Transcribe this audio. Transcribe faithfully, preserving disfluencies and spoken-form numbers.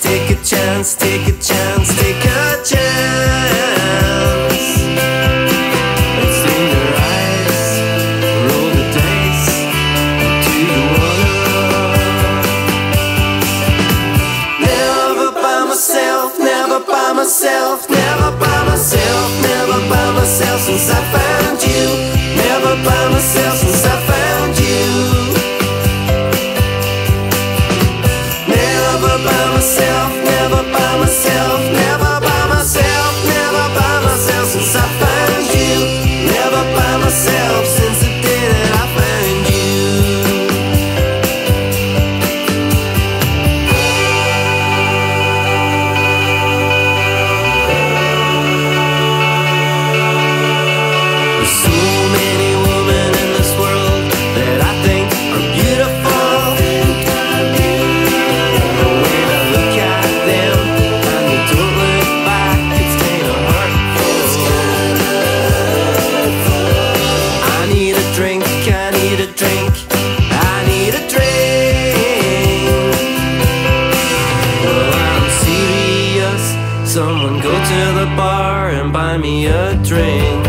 Take a chance, take a chance, take a chance. It's in your eyes, roll the dice. Do you wanna? Never by myself, never by myself, never by myself, never by myself since I found you. Never by myself since I found you. Myself, never by myself, never by myself, never by myself since I found you. Never by myself since the day that I found you. There's so many women in this world that I think are beautiful. Someone go to the bar and buy me a drink.